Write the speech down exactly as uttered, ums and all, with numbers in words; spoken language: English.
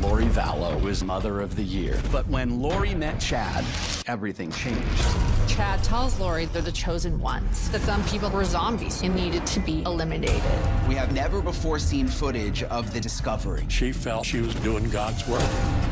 Lori Vallow was Mother of the Year. But when Lori met Chad, everything changed. Chad tells Lori they're the chosen ones, that some people were zombies and needed to be eliminated. We have never before seen footage of the discovery. She felt she was doing God's work.